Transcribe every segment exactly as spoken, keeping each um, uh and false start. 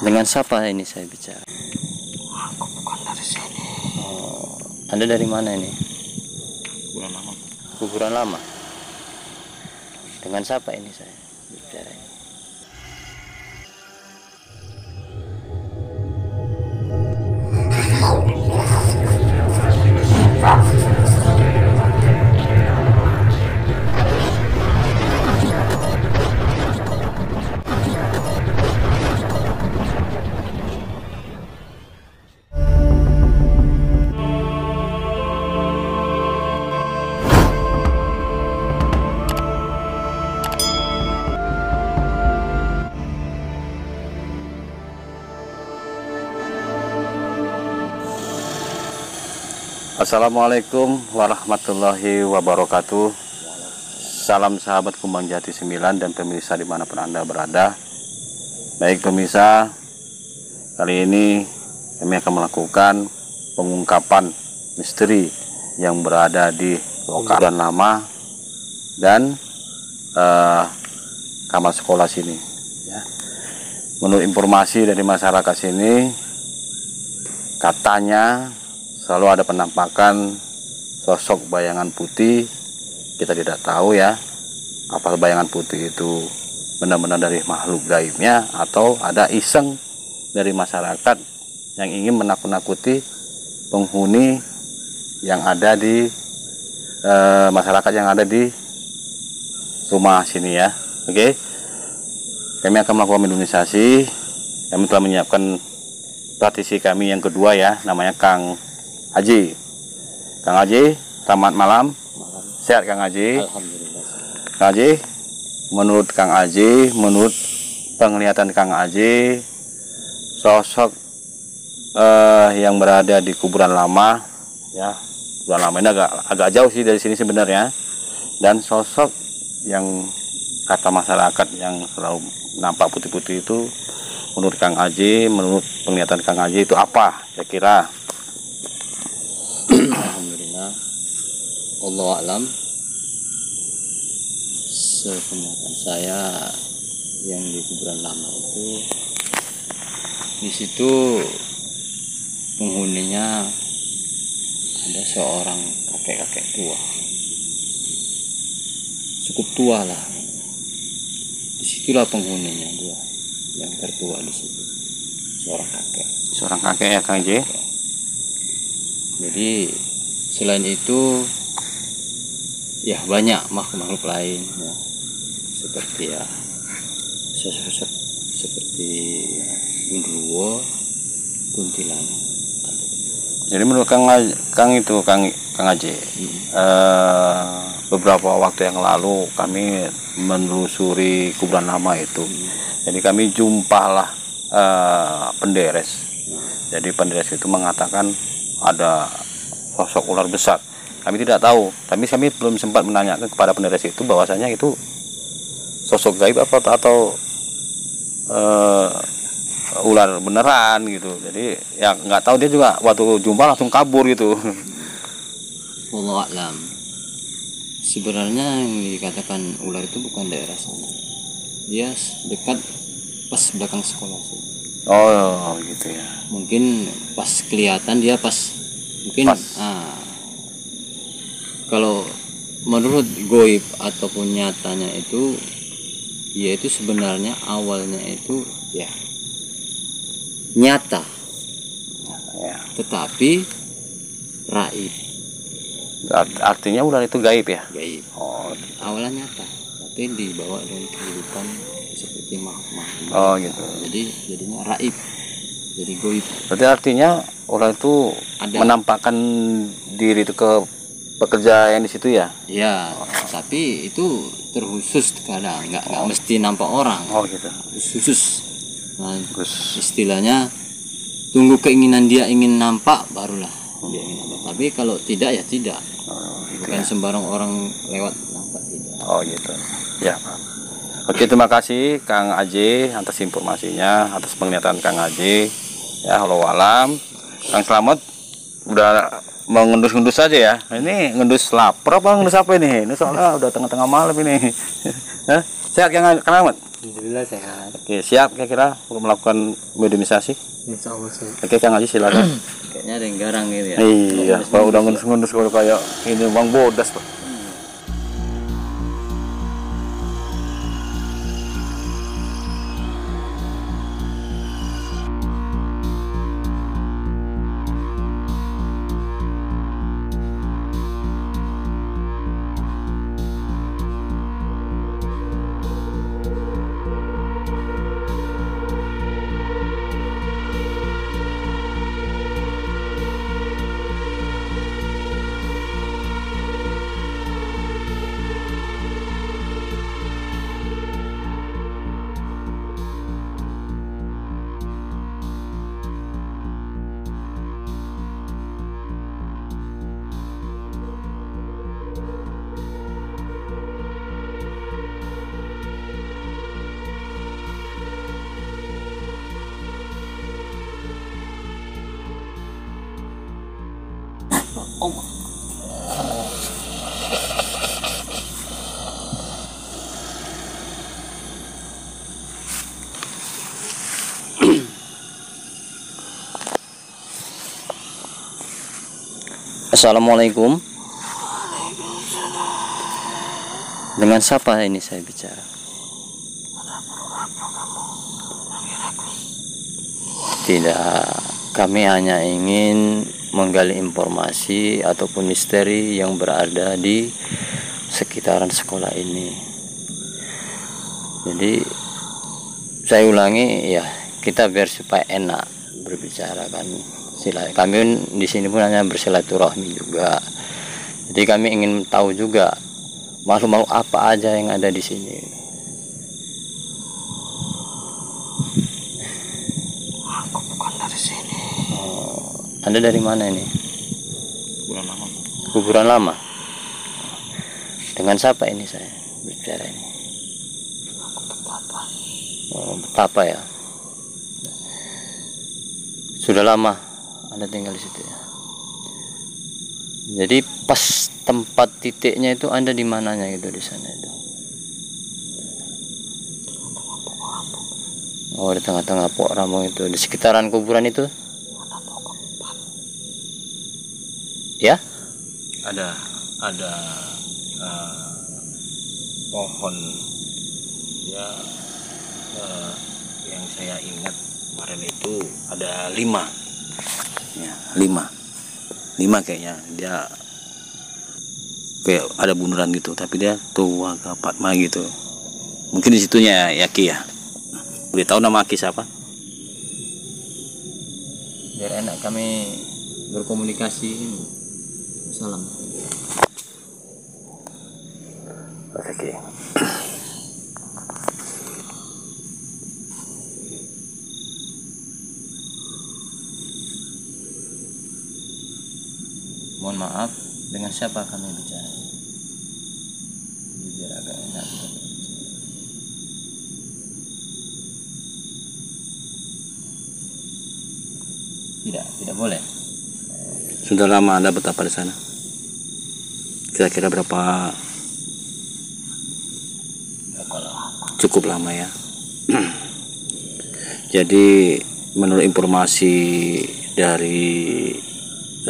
Dengan siapa ini saya bicara? Aku bukan dari sini. Oh, Anda dari mana ini? Kuburan lama. Kuburan lama? Dengan siapa ini saya bicara? Assalamualaikum warahmatullahi wabarakatuh. Salam sahabat Kumbang Jati Sembilan dan pemirsa dimanapun Anda berada. Baik pemirsa, kali ini kami akan melakukan pengungkapan misteri yang berada di lokasi lama dan uh, kamar sekolah sini. Menurut informasi dari masyarakat sini, katanya selalu ada penampakan sosok bayangan putih. Kita tidak tahu ya, apakah bayangan putih itu benar-benar dari makhluk gaibnya atau ada iseng dari masyarakat yang ingin menakut-nakuti penghuni yang ada di e, masyarakat yang ada di rumah sini ya. Oke, kami akan melakukan mediumisasi. Kami telah menyiapkan praktisi kami yang kedua ya, namanya Kang Aji. Kang Aji, selamat malam. Malam. Sehat Kang Aji? Alhamdulillah. Kang Aji, menurut Kang Aji, menurut penglihatan Kang Aji, sosok eh, yang berada di kuburan lama, ya, kuburan lama ini agak agak jauh sih dari sini sebenarnya. Dan sosok yang kata masyarakat yang selalu nampak putih-putih itu, menurut Kang Aji, menurut penglihatan Kang Aji itu apa? Kira-kira. Alhamdulillah, Allahu a'lam. Sepenglihatan saya yang di kuburan lama itu, di situ penghuninya ada seorang kakek-kakek tua, cukup tua lah. Disitulah penghuninya dia, yang tertua di situ, seorang kakek. Seorang kakek ya Kang J. Jadi selain itu ya banyak makhluk-makhluk lain ya, seperti ya sosok-sosok seperti gundruwo, kuntilanak. Jadi menurut Kang Kang itu Kang Kang Aji, hmm. uh, beberapa waktu yang lalu kami menelusuri kuburan lama itu, hmm. jadi kami jumpalah uh, penderes. Hmm. Jadi penderes itu mengatakan ada sosok ular besar. Kami tidak tahu, tapi kami belum sempat menanyakan kepada penderes itu bahwasanya itu sosok gaib apa atau uh, ular beneran gitu. Jadi ya nggak tahu, dia juga waktu jumpa langsung kabur gitu. Wallahu a'lam. Sebenarnya yang dikatakan ular itu bukan daerah sana. Dia dekat pas belakang sekolah sih. Oh gitu ya. Mungkin pas kelihatan dia pas mungkin pas. Ah, kalau menurut goib ataupun nyatanya itu dia itu sebenarnya awalnya itu ya nyata, nyata ya. Tetapi raib. Artinya ular itu gaib ya? Gaib. Oh, gitu. Awalnya nyata tapi dibawa dengan kehidupan seperti mahmah. Oh gitu. Jadi jadinya raib. Jadi goib. Berarti artinya orang itu ada menampakkan diri itu ke pekerja yang di situ ya? Iya. Oh. Tapi itu terkhusus kadang, nggak nggak oh. mesti nampak orang. Oh gitu. Khusus. Nah, khusus. Istilahnya tunggu keinginan dia ingin nampak barulah hmm. dia ingin nampak. Tapi kalau tidak ya tidak. Oh, gitu. Bukan ya. Sembarang orang lewat nampak tidak. Oh gitu. Ya. Oke, terima kasih Kang Aji atas informasinya, atas penglihatan Kang Aji. Ya, halo alam. Kang Slamet udah mengendus-endus saja ya. Ini ngendus lapar apa ngendus apa ini? Ini soalnya udah tengah-tengah malam ini. Sehat Kang Slamet? Alhamdulillah sehat. Oke, siap kira-kira untuk melakukan mediumisasi? Insya Allah siap. Oke Kang Aji silakan. Kayaknya ada yang garang gitu ya. Iya, kalau udah ngendus-ngendus kalau kayak ini bang bodas Pak. Om. Assalamualaikum. Dengan siapa ini saya bicara? Tidak, kami hanya ingin menggali informasi ataupun misteri yang berada di sekitaran sekolah ini. Jadi saya ulangi ya, kita biar supaya enak berbicara kan. Sila kami di sini pun hanya bersilaturahmi juga. Jadi kami ingin tahu juga makhluk-makhluk apa aja yang ada di sini. Aku bukan dari sini. Oh. Anda dari mana ini? Kuburan lama. Kuburan lama. Dengan siapa ini saya bicara ini? Aku betapa. Oh, betapa ya. Sudah lama Anda tinggal di situ ya. Jadi pas tempat titiknya itu Anda di mananya gitu di sana itu? Oh, di tengah-tengah pok ramong itu, di sekitaran kuburan itu? Ya, ada ada uh, pohon ya uh, yang saya ingat kemarin itu ada lima, ya, lima, lima kayaknya dia kayak ada bundaran gitu, tapi dia tua kapatma gitu. Mungkin di situnya ya Ki ya. Boleh tahu nama Ki siapa? Biar enak kami berkomunikasi. Salam. Oke. Mohon maaf, dengan siapa kami bicara? Biar agak enak. Tidak, tidak boleh. Sudah lama Anda betapa di sana? Kira-kira berapa? Cukup lama ya. Jadi menurut informasi dari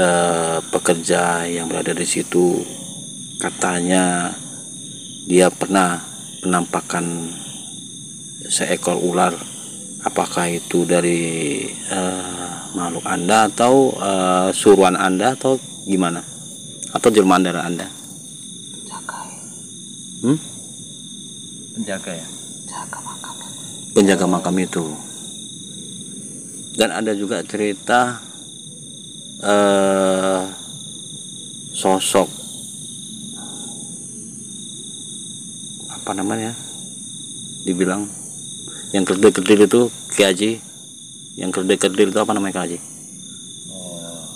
uh, pekerja yang berada di situ, katanya dia pernah penampakan seekor ular. Apakah itu dari uh, makhluk Anda atau uh, suruhan Anda atau gimana, atau jelmaan dari Anda? Penjaga. Hmm? Penjaga ya. Penjaga makam. Penjaga makam itu. Dan ada juga cerita uh, sosok apa namanya? Dibilang yang kerdil-kerdil itu Ki Haji. Yang kerdil-kerdil itu apa namanya Kang Aji? Oh.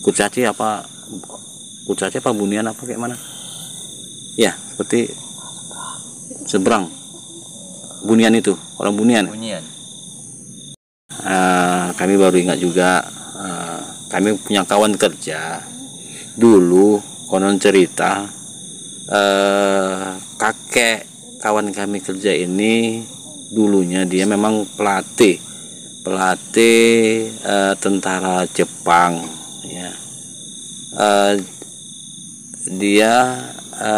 Kucaci apa? Kucaci apa Bunian apa kayak mana? Ya, seperti seberang Bunian itu, orang Bunian. Bunian. Uh, kami baru ingat juga, uh, kami punya kawan kerja dulu konon cerita uh, kakek kawan kami kerja ini dulunya dia memang pelatih pelatih e, tentara Jepang ya. E, dia e,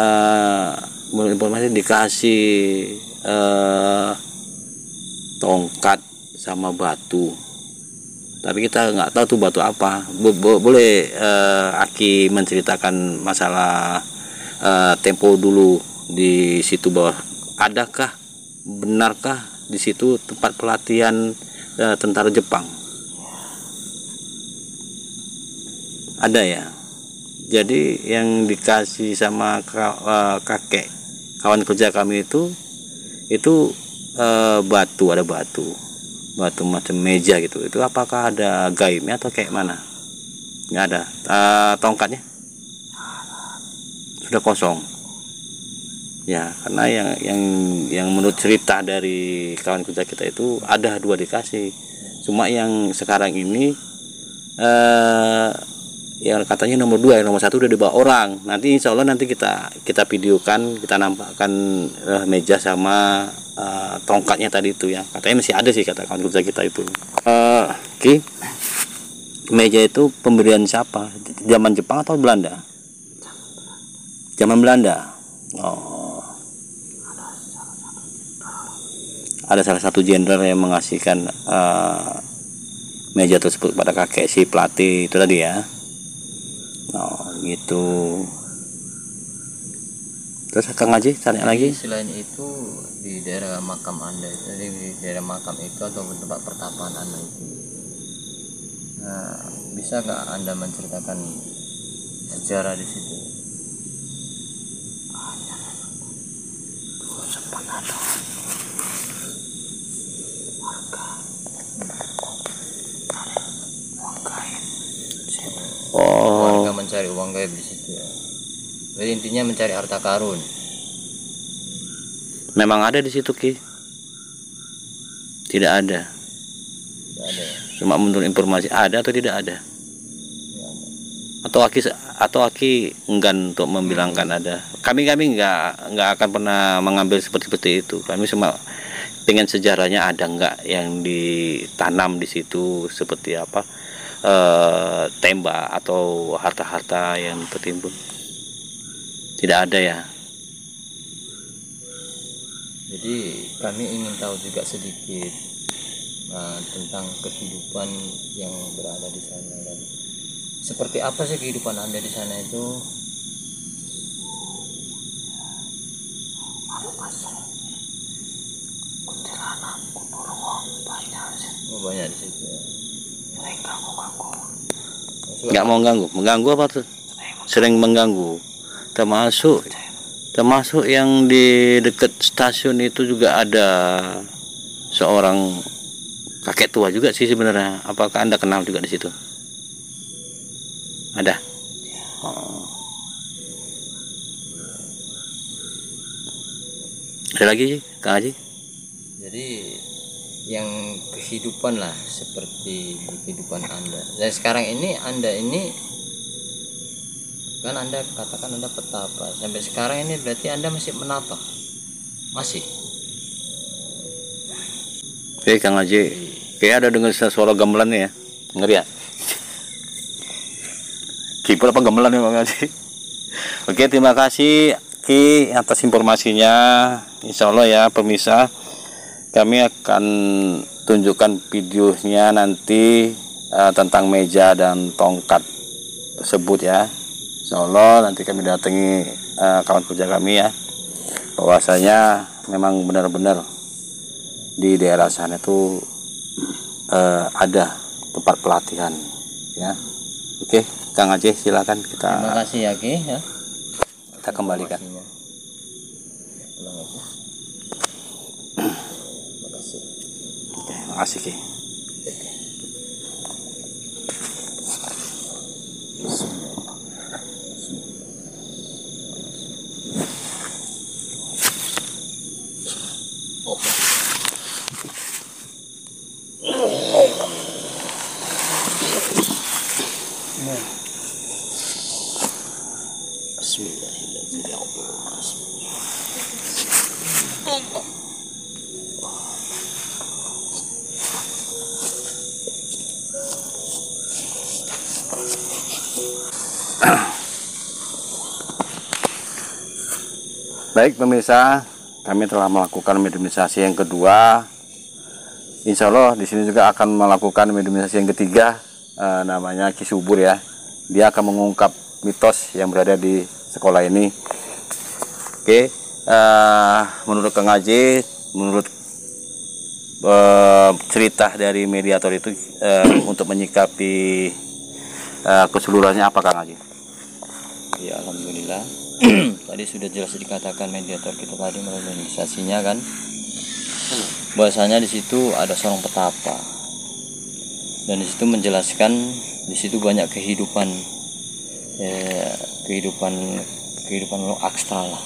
informasi dikasih e, tongkat sama batu, tapi kita nggak tahu tuh batu apa. Bo bo boleh e, Aki menceritakan masalah e, tempo dulu di situ bawah, adakah benarkah di situ tempat pelatihan e, tentara Jepang? Ada ya. Jadi yang dikasih sama kakek kawan kerja kami itu itu e, batu, ada batu, batu macam meja gitu. Itu apakah ada gaibnya atau kayak mana? Nggak ada. E, tongkatnya sudah kosong. Ya, karena yang yang yang menurut cerita dari kawan kerja kita itu ada dua dikasih, cuma yang sekarang ini eh, yang katanya nomor dua, yang nomor satu udah dibawa orang. Nanti insya Allah nanti kita kita videokan, kita nampakkan eh, meja sama eh, tongkatnya tadi itu ya. Katanya masih ada sih kata kawan kerja kita itu. Eh, Ki, meja itu pemberian siapa? Zaman Jepang atau Belanda? Zaman Belanda. Oh. Ada salah satu jenderal yang mengasihkan uh, meja tersebut pada kakek si pelatih itu tadi ya. Oh gitu. Terus Kang Aji tanya lagi. Selain itu di daerah makam Anda, jadi di daerah makam itu atau tempat pertapaan Anda itu, nah, bisa nggak Anda menceritakan sejarah di situ? Oh. Warga mencari uang gaib di situ. Jadi intinya mencari harta karun. Memang ada di situ Ki? Tidak ada. Tidak ada. Cuma menurut informasi ada atau tidak ada? Tidak ada. Atau Aki atau Aki enggan untuk membilangkan ada. Kami kami nggak nggak akan pernah mengambil seperti seperti itu. Kami cuma pengen sejarahnya ada nggak yang ditanam di situ seperti apa. E, tembak atau harta-harta yang tertimbun tidak ada ya. Jadi kami ingin tahu juga sedikit uh, tentang kehidupan yang berada di sana dan seperti apa sih kehidupan Anda di sana itu. Oh, banyak di situ ya. Nggak mau ganggu, mengganggu apa tuh? Sering mengganggu, termasuk termasuk yang di dekat stasiun itu juga ada seorang kakek tua juga sih sebenarnya. Apakah Anda kenal juga di situ? Ada. Oh. Ada lagi Kang Haji? Jadi yang kehidupan lah seperti kehidupan Anda. Dan sekarang ini Anda ini kan Anda katakan Anda petapa. Sampai sekarang ini berarti Anda masih menapa? Masih. Oke Kang Aji, kayak ada dengar suara gamelannya ya. Ngeri ya. Kipul apa gamelan ya Kang Aji? Oke, terima kasih Ki atas informasinya. Insya Allah ya pemirsa, kami akan tunjukkan videonya nanti uh, tentang meja dan tongkat tersebut ya. Insya Allah nanti kami datangi uh, kawan kerja kami ya, bahwasanya memang benar-benar di daerah sana itu uh, ada tempat pelatihan ya. Oke Kang Aji, silakan kita. Terima kasih ya Ki ya. Kita kembalikan. Asik ya. Bismillahirrahmanirrahim. Baik pemirsa, kami telah melakukan mediumisasi yang kedua. Insya Allah di sini juga akan melakukan mediumisasi yang ketiga, e, namanya Ki Subur ya. Dia akan mengungkap mitos yang berada di sekolah ini. Oke, e, menurut Kang Aji, menurut e, cerita dari mediator itu e, untuk menyikapi e, keseluruhannya apa Kang Aji? Ya alhamdulillah. Tadi sudah jelas dikatakan mediator kita tadi melalui mediumisasinya kan, bahasanya di situ ada seorang petapa dan di situ menjelaskan di situ banyak kehidupan eh, kehidupan kehidupan lo astral lah.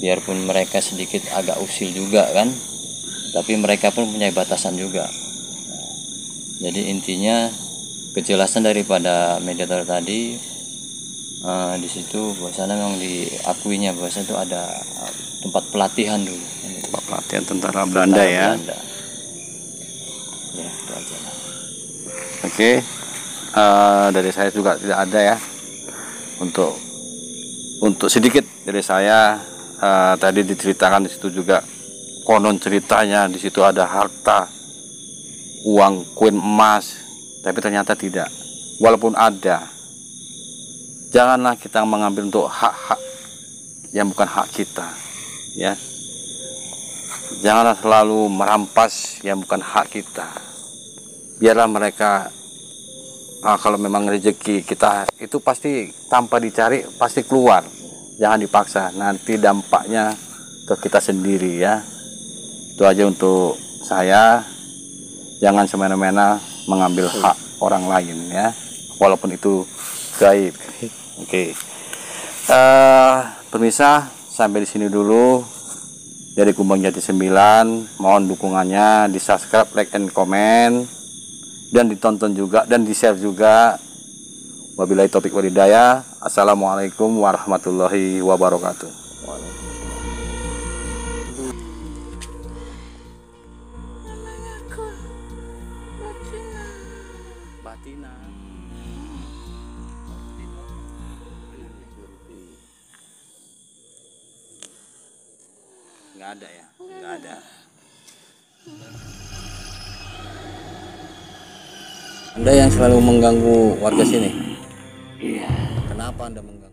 Biarpun mereka sedikit agak usil juga kan, tapi mereka pun punya batasan juga. Jadi intinya kejelasan daripada mediator tadi, Uh, di situ bahwasanya memang diakuinya bahwasanya itu ada uh, tempat pelatihan dulu, tempat pelatihan tentara Belanda, tentara ya. Belanda. Ya itu aja. Oke, okay. uh, dari saya juga tidak ada ya. Untuk untuk sedikit dari saya uh, tadi diceritakan di situ juga konon ceritanya di situ ada harta uang koin emas, tapi ternyata tidak. Walaupun ada, janganlah kita mengambil untuk hak-hak yang bukan hak kita, ya. Janganlah selalu merampas yang bukan hak kita. Biarlah mereka, ah, kalau memang rezeki kita itu pasti tanpa dicari pasti keluar. Jangan dipaksa, nanti dampaknya ke kita sendiri, ya. Itu aja untuk saya. Jangan semena-mena mengambil hak orang lain, ya. Walaupun itu gaib. Oke, okay. uh, pemirsa sampai di sini dulu dari Kumbang Jati Sembilan. Mohon dukungannya di subscribe, like, and comment, dan ditonton juga dan di share juga. Wabillahi taufik walhidayah. Assalamualaikum warahmatullahi wabarakatuh. Nggak ada ya? Nggak ada. Anda yang selalu mengganggu warga sini? Iya. Kenapa Anda mengganggu?